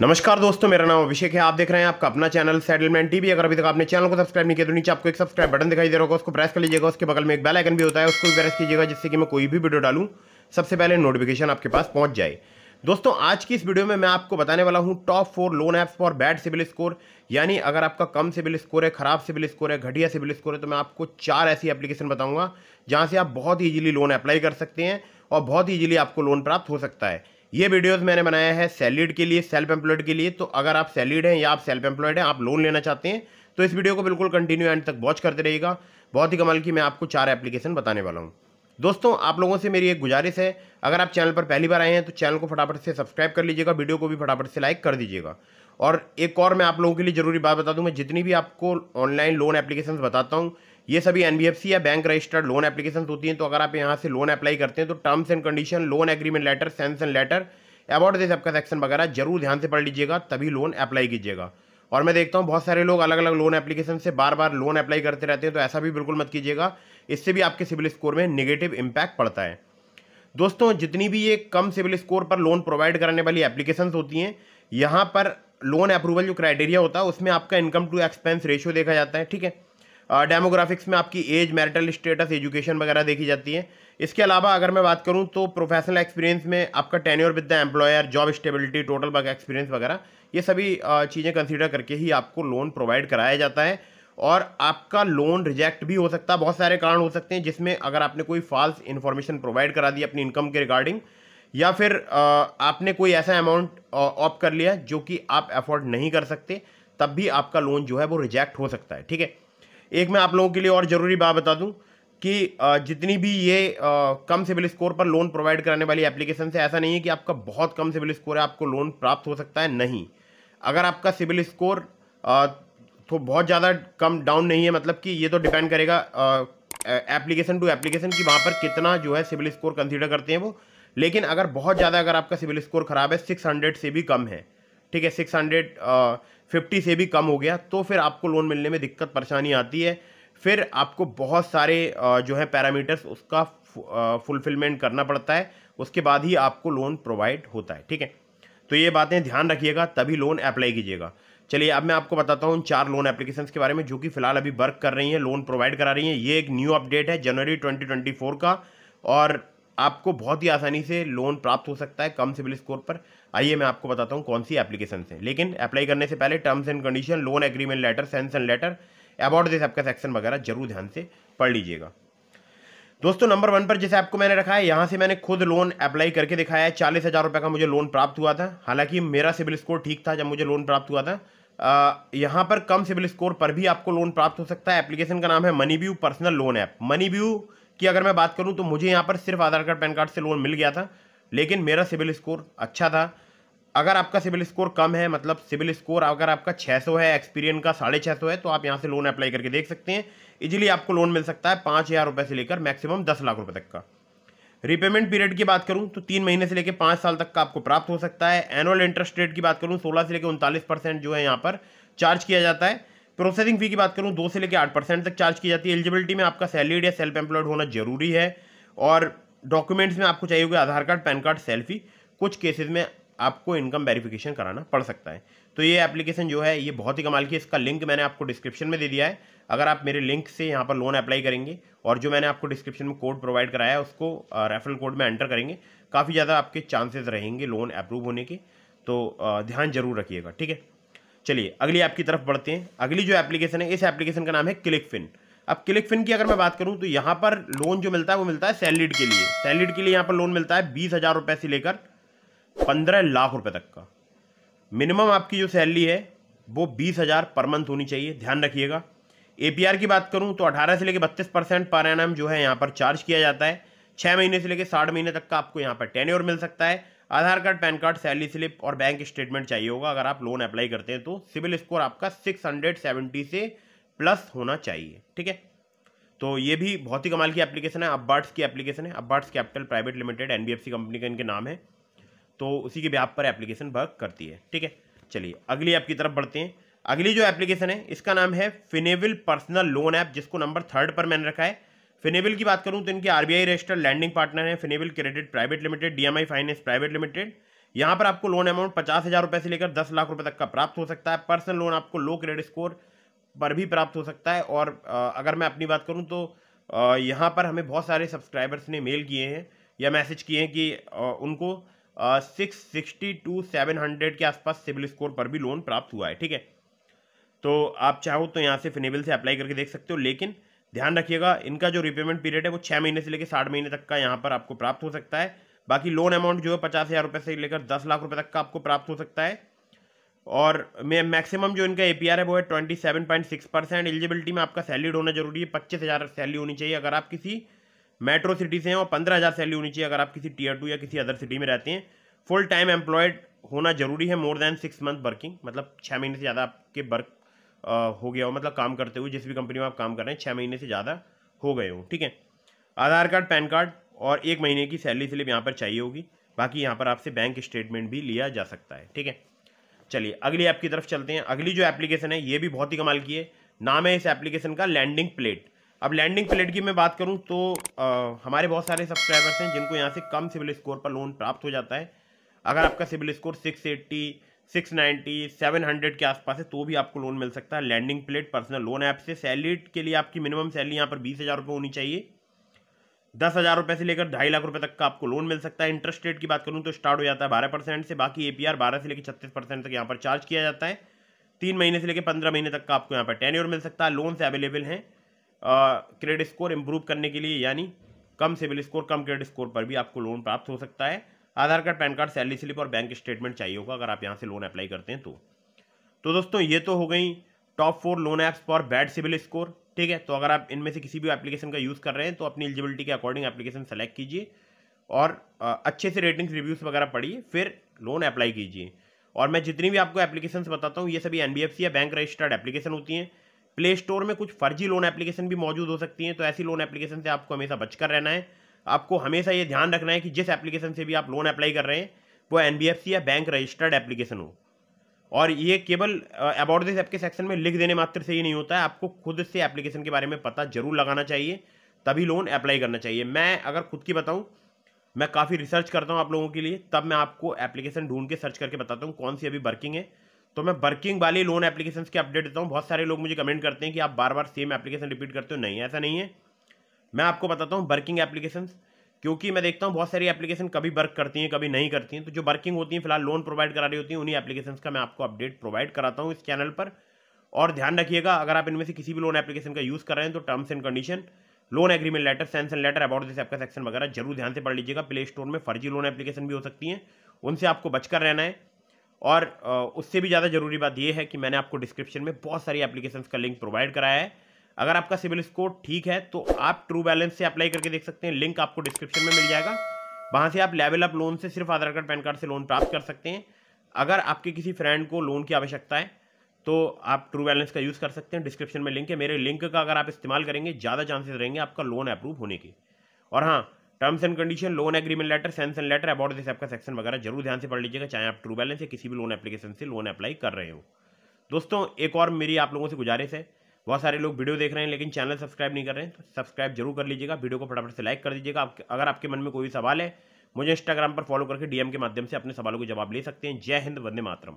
नमस्कार दोस्तों, मेरा नाम अभिषेक है। आप देख रहे हैं आपका अपना चैनल सेटलमेंट टीवी। अगर अभी तक आपने चैनल को सब्सक्राइब नहीं किया तो नीचे आपको एक सब्सक्राइब बटन दिखाई दे रहा होगा, उसको प्रेस कर लीजिएगा। उसके बगल में एक बेल आइकन भी होता है, उसको भी प्रेस कीजिएगा, जिससे कि मैं कोई भी वीडियो डालूँ सबसे पहले नोटिफिकेशन आपके पास पहुँच जाए। दोस्तों, आज की इस वीडियो में मैं आपको बताने वाला हूँ top 4 loan apps for bad CIBIL score. यानी अगर आपका कम सिबिल स्कोर है, खराब सिबिल स्कोर है, घटिया सिबिल स्कोर है, तो मैं आपको 4 ऐसी एप्लीकेशन बताऊँगा जहाँ से आप बहुत ईजिली लोन अप्लाई कर सकते हैं और बहुत ईजिली आपको लोन प्राप्त हो सकता है। ये वीडियोस मैंने बनाया है सैलरीड के लिए, सेल्फ एम्प्लॉयड के लिए। तो अगर आप सैलरीड हैं या आप सेल्फ एम्प्लॉयड हैं, आप लोन लेना चाहते हैं तो इस वीडियो को बिल्कुल कंटिन्यू एंड तक वॉच करते रहिएगा। बहुत ही कमाल की मैं आपको 4 एप्लीकेशन बताने वाला हूं। दोस्तों, आप लोगों से मेरी एक गुजारिश है, अगर आप चैनल पर पहली बार आए हैं तो चैनल को फटाफट से सब्सक्राइब कर लीजिएगा, वीडियो को भी फटाफट से लाइक कर दीजिएगा। और एक और मैं आप लोगों के लिए जरूरी बात बता दूं, मैं जितनी भी आपको ऑनलाइन लोन एप्लीकेशन बताता हूँ ये सभी एनबीएफसी या बैंक रजिस्टर्ड लोन एप्लीकेशन होती हैं। तो अगर आप यहाँ से लोन अप्लाई करते हैं तो terms and condition, loan agreement letter, sanction letter, about this आपका सेक्शन वगैरह जरूर ध्यान से पढ़ लीजिएगा, तभी लोन अप्लाई कीजिएगा। और मैं देखता हूँ बहुत सारे लोग अलग अलग लोन एप्लीकेशन से बार बार लोन अप्लाई करते रहते हैं, तो ऐसा भी बिल्कुल मत कीजिएगा, इससे भी आपके सिबिल स्कोर में नेगेटिव इम्पैक्ट पड़ता है। दोस्तों, जितनी भी ये कम सिबिल स्कोर पर लोन प्रोवाइड कराने वाली एप्लीकेशन होती हैं, यहाँ पर लोन अप्रूवल जो क्राइटेरिया होता है उसमें आपका इनकम टू एक्सपेंस रेशियो देखा जाता है, ठीक है। डेमोग्राफिक्स में आपकी एज, मैरिटल स्टेटस, एजुकेशन वगैरह देखी जाती है। इसके अलावा अगर मैं बात करूं तो प्रोफेशनल एक्सपीरियंस में आपका tenure with the employer, job stability, total work experience वगैरह, ये सभी चीज़ें कंसीडर करके ही आपको लोन प्रोवाइड कराया जाता है। और आपका लोन रिजेक्ट भी हो सकता है, बहुत सारे कारण हो सकते हैं, जिसमें अगर आपने कोई फॉल्स इन्फॉर्मेशन प्रोवाइड करा दी अपनी इनकम के रिगार्डिंग, या फिर आपने कोई ऐसा अमाउंट ऑप्ट कर लिया जो कि आप अफोर्ड नहीं कर सकते, तब भी आपका लोन जो है वो रिजेक्ट हो सकता है, ठीक है। एक मैं आप लोगों के लिए और ज़रूरी बात बता दूं कि जितनी भी ये कम सिबिल स्कोर पर लोन प्रोवाइड कराने वाली एप्लीकेशन से ऐसा नहीं है कि आपका बहुत कम सिबिल स्कोर है आपको लोन प्राप्त हो सकता है, नहीं। अगर आपका सिबिल स्कोर तो बहुत ज़्यादा कम डाउन नहीं है, मतलब कि ये तो डिपेंड करेगा एप्लीकेशन टू एप्लीकेशन कि वहाँ पर कितना जो है सिबिल स्कोर कंसीडर करते हैं वो। लेकिन अगर बहुत ज़्यादा अगर आपका सिबिल स्कोर ख़राब है, 600 से भी कम है, ठीक है, 650 से भी कम हो गया, तो फिर आपको लोन मिलने में दिक्कत परेशानी आती है। फिर आपको बहुत सारे जो है पैरामीटर्स उसका फुलफिलमेंट करना पड़ता है, उसके बाद ही आपको लोन प्रोवाइड होता है, ठीक है। तो ये बातें ध्यान रखिएगा, तभी लोन अप्लाई कीजिएगा। चलिए अब मैं आपको बताता हूँ उन 4 लोन एप्लीकेशंस के बारे में जो कि फिलहाल अभी वर्क कर रही हैं, लोन प्रोवाइड करा रही हैं। ये एक न्यू अपडेट है जनवरी 2024 का, और आपको बहुत ही आसानी से लोन प्राप्त हो सकता है कम सिबिल स्कोर पर। आइए मैं आपको बताता हूँ कौन सी एप्लीकेशन है, लेकिन अप्लाई करने से पहले terms and condition, loan agreement letter, sanction letter, about this आपका सेक्शन वगैरह जरूर ध्यान से पढ़ लीजिएगा। दोस्तों, नंबर 1 पर जैसे आपको मैंने रखा है, यहाँ से मैंने खुद लोन अप्लाई करके दिखाया है। 40,000 रुपये का मुझे लोन प्राप्त हुआ था। हालांकि मेरा सिबिल स्कोर ठीक था जब मुझे लोन प्राप्त हुआ था। यहाँ पर कम सिबिल स्कोर पर भी आपको लोन प्राप्त हो सकता है। एप्लीकेशन का नाम है money view personal loan app. Money view कि अगर मैं बात करूं तो मुझे यहां पर सिर्फ आधार कार्ड, पैन कार्ड से लोन मिल गया था, लेकिन मेरा सिबिल स्कोर अच्छा था। अगर आपका सिबिल स्कोर कम है, मतलब सिबिल स्कोर अगर आपका 600 है, एक्सपीरियंस का 650 है, तो आप यहां से लोन अप्लाई करके देख सकते हैं। इजीली आपको लोन मिल सकता है 5,000 रुपये से लेकर मैक्सिमम 10 लाख रुपये तक का। रीपेमेंट पीरियड की बात करूँ तो 3 महीने से लेकर 5 साल तक का आपको प्राप्त हो सकता है। एनुअल इंटरेस्ट रेट की बात करूँ 16 से लेकर 39% जो है यहाँ पर चार्ज किया जाता है। प्रोसेसिंग फी की बात करूं 2 से लेकर 8% तक चार्ज की जाती है। एलिजिबिलिटी में आपका सैलरीड या सेल्फ एम्प्लॉयड होना जरूरी है, और डॉक्यूमेंट्स में आपको चाहिए होगा Aadhaar card, pan card, selfie. कुछ केसेस में आपको इनकम वेरिफिकेशन कराना पड़ सकता है। तो ये एप्लीकेशन जो है ये बहुत ही कमाल की है। इसका लिंक मैंने आपको डिस्क्रिप्शन में दे दिया है, अगर आप मेरे लिंक से यहाँ पर लोन अप्लाई करेंगे और जो मैंने आपको डिस्क्रिप्शन में कोड प्रोवाइड कराया है उसको रेफरल कोड में एंटर करेंगे, काफ़ी ज़्यादा आपके चांसेज रहेंगे लोन अप्रूव होने के, तो ध्यान जरूर रखिएगा, ठीक है। चलिए अगली आपकी तरफ बढ़ते हैं। अगली जो एप्लीकेशन है, इस एप्लीकेशन का नाम है क्लिक फिन। अब क्लिक फिन की अगर मैं बात करूं तो यहाँ पर लोन जो मिलता है वो मिलता है सैलरीड के लिए। सैलरीड के लिए यहाँ पर लोन मिलता है 20,000 रुपये से लेकर 15 लाख रुपये तक का। मिनिमम आपकी जो सैलरी है वो 20,000 पर मंथ होनी चाहिए, ध्यान रखिएगा। APR की बात करूँ तो 18 से लेकर 32% पर एनम जो है यहाँ पर चार्ज किया जाता है। 6 महीने से लेकर 60 महीने तक का आपको यहाँ पर टेन्योर मिल सकता है। Aadhaar card, pan card, salary slip और बैंक स्टेटमेंट चाहिए होगा अगर आप लोन अप्लाई करते हैं तो। सिबिल स्कोर आपका 670 से प्लस होना चाहिए, ठीक है। तो ये भी बहुत ही कमाल की एप्लीकेशन है, अब्बर्ट्स की एप्लीकेशन है। अब्बर्ट्स capital private limited NBFC company का इनके नाम है, तो उसी के बिहाफ पर एप्लीकेशन वर्क करती है, ठीक है। चलिए अगली आपकी तरफ बढ़ते हैं। अगली जो एप्लीकेशन है इसका नाम है फिनेबल पर्सनल लोन ऐप, जिसको नंबर 3 पर मैंने रखा है। फिनेबल की बात करूं तो इनके RBI रजिस्टर्ड लैंडिंग पार्टनर हैं। Finnable credit private limited, DMI finance private limited, यहाँ पर आपको लोन अमाउंट 50,000 रुपये से लेकर 10 लाख रुपये तक का प्राप्त हो सकता है। पर्सनल लोन आपको लो क्रेडिट स्कोर पर भी प्राप्त हो सकता है। और अगर मैं अपनी बात करूँ तो यहाँ पर हमें बहुत सारे सब्सक्राइबर्स ने मेल किए हैं या मैसेज किए हैं कि उनको 660 to 700 के आसपास सिबिल स्कोर पर भी लोन प्राप्त हुआ है। ठीक है, तो आप चाहो तो यहाँ से फिनेबल से अप्लाई करके देख सकते हो, लेकिन ध्यान रखिएगा इनका जो रिपेमेंट पीरियड है वो 6 महीने से लेकर 60 महीने तक का यहाँ पर आपको प्राप्त हो सकता है। बाकी लोन अमाउंट जो है 50,000 रुपये से लेकर 10 लाख रुपये तक का आपको प्राप्त हो सकता है। और मैक्सिमम जो इनका APR है वो है 27.6%। एलिजिबिलिटी में आपका सैलरीड होना जरूरी है, 25,000 सैलरी होनी चाहिए अगर आप किसी मेट्रो सिटी से हैं, और 15,000 सैलरी होनी चाहिए अगर आप किसी Tier 2 या किसी अदर सिटी में रहते हैं। फुल टाइम एम्प्लॉयड होना जरूरी है, मोर देन 6 मंथ वर्किंग, मतलब 6 महीने से ज़्यादा आपके वर्क हो गया हो, मतलब काम करते हुए जिस भी कंपनी में आप काम कर रहे हैं 6 महीने से ज़्यादा हो गए हो। ठीक है, आधार कार्ड, पैन कार्ड और 1 महीने की सैलरी स्लिप यहाँ पर चाहिए होगी। बाकी यहाँ पर आपसे बैंक स्टेटमेंट भी लिया जा सकता है। ठीक है, चलिए अगली ऐप की तरफ चलते हैं। अगली जो एप्लीकेशन है ये भी बहुत ही कमाल की है। नाम है इस एप्लीकेशन का लैंडिंग प्लेट। अब लैंडिंग प्लेट की मैं बात करूं तो हमारे बहुत सारे सब्सक्राइबर्स हैं जिनको यहाँ से कम सिबिल स्कोर पर लोन प्राप्त हो जाता है। अगर आपका सिबिल स्कोर 680, 690, 700 के आसपास है तो भी आपको लोन मिल सकता है landing plate personal loan app से। सैलरी के लिए आपकी मिनिमम सैलरी यहाँ पर 20,000 रुपये होनी चाहिए। 10,000 रुपये से लेकर 2.5 लाख रुपये तक का आपको लोन मिल सकता है। इंटरेस्ट रेट की बात करूँ तो स्टार्ट हो जाता है 12% से। बाकी APR 12 से लेकर 36% तक यहाँ पर चार्ज किया जाता है। 3 महीने से लेकर 15 महीने तक का आपको यहाँ पर टेन्योर मिल सकता है। लोन्स अवेलेबल हैं क्रेडिट स्कोर इंप्रूव करने के लिए, यानी कम सिबिल स्कोर कम क्रेडिट स्कोर पर भी आपको लोन प्राप्त हो सकता है। Aadhaar card, pan card, salary slip और बैंक स्टेटमेंट चाहिए होगा अगर आप यहाँ से लोन अप्लाई करते हैं तो दोस्तों ये तो हो गई top 4 loan apps for bad CIBIL score. ठीक है, तो अगर आप इनमें से किसी भी एप्लीकेशन का यूज़ कर रहे हैं तो अपनी एलिजिबिलिटी के अकॉर्डिंग एप्लीकेशन सेलेक्ट कीजिए और अच्छे से रेटिंग्स रिव्यूज़ वगैरह पढ़िए, फिर लोन अप्लाई कीजिए। और मैं जितनी भी आपको एप्लीकेशन बताता हूँ ये सभी NBFC या बैंक रजिस्टर्ड एप्लीकेशन होती हैं। प्ले स्टोर में कुछ फर्जी लोन एप्लीकेशन भी मौजूद हो सकती हैं, तो ऐसी लोन एप्लीकेशन से आपको हमेशा बचकर रहना है। आपको हमेशा ये ध्यान रखना है कि जिस एप्लीकेशन से भी आप लोन अप्लाई कर रहे हैं वो NBFC या बैंक रजिस्टर्ड एप्लीकेशन हो। और ये केवल अबाउट दिस ऐप के सेक्शन में लिख देने मात्र से ही नहीं होता है, आपको खुद से एप्लीकेशन के बारे में पता जरूर लगाना चाहिए, तभी लोन अप्लाई करना चाहिए। मैं अगर खुद की बताऊं, मैं काफ़ी रिसर्च करता हूं आप लोगों के लिए, तब मैं आपको एप्लीकेशन ढूंढ के सर्च करके बताता हूं कौन सी अभी वर्किंग है। तो मैं वर्किंग वाली लोन एप्लीकेशन के अपडेट देता हूँ। बहुत सारे लोग मुझे कमेंट करते हैं कि आप बार बार सेम एप्लीकेशन रिपीट करते हो। नहीं, ऐसा नहीं है। मैं आपको बताता हूँ वर्किंग एप्लीकेशन, क्योंकि मैं देखता हूँ बहुत सारी एप्लीकेशन कभी वर्क करती हैं कभी नहीं करती हैं। तो जो वर्किंग होती हैं, फिलहाल लोन प्रोवाइड करा रही होती हैं, उन्हीं एप्लीकेशंस का मैं आपको अपडेट प्रोवाइड कराता हूँ इस चैनल पर। और ध्यान रखिएगा, अगर आप इनमें से किसी भी लोन एप्लीकेशन का यूज़ कर रहे हैं तो terms and condition, loan agreement letter, sanction letter, about this app का सेक्शन वगैरह जरूर ध्यान से पढ़ लीजिएगा। प्ले स्टोर में फर्जी लोन एप्लीकेशन भी हो सकती हैं, उनसे आपको बचकर रहना है। और उससे भी ज़्यादा जरूरी बात यह है कि मैंने आपको डिस्क्रिप्शन में बहुत सारी एप्लीकेशन का लिंक प्रोवाइड कराया है। अगर आपका सिबिल स्कोर ठीक है तो आप ट्रू बैलेंस से अप्लाई करके देख सकते हैं, लिंक आपको डिस्क्रिप्शन में मिल जाएगा। वहाँ से आप लेवल अप लोन से सिर्फ आधार कार्ड, पैन कार्ड से लोन प्राप्त कर सकते हैं। अगर आपके किसी फ्रेंड को लोन की आवश्यकता है तो आप ट्रू बैलेंस का यूज़ कर सकते हैं, डिस्क्रिप्शन में लिंक है। मेरे लिंक का अगर आप इस्तेमाल करेंगे ज़्यादा चांसेस रहेंगे आपका लोन अप्रूव होने के। और हाँ, terms and condition, loan agreement letter, sanction letter, about this app का सेक्शन वगैरह जरूर ध्यान से पढ़ लीजिएगा, चाहे आप ट्रू बैलेंस या किसी भी लोन एप्लीकेशन से लोन अप्लाई कर रहे हो। दोस्तों एक और मेरी आप लोगों से गुजारिश है, बहुत सारे लोग वीडियो देख रहे हैं लेकिन चैनल सब्सक्राइब नहीं कर रहे हैं, तो सब्सक्राइब जरूर कर लीजिएगा। वीडियो को फटाफट से लाइक कर दीजिएगा। अगर आपके मन में कोई सवाल है, मुझे इंस्टाग्राम पर फॉलो करके DM के माध्यम से अपने सवालों के जवाब ले सकते हैं। जय हिंद, वंदे मातरम।